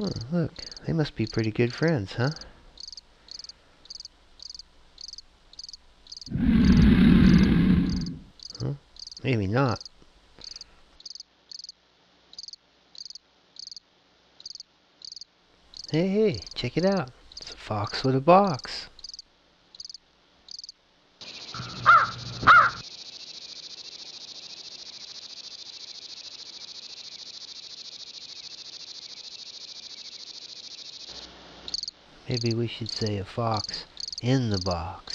Oh, look, they must be pretty good friends, huh? Huh? Maybe not. Hey, hey, check it out. It's a fox with a box. Maybe we should say a fox in the box.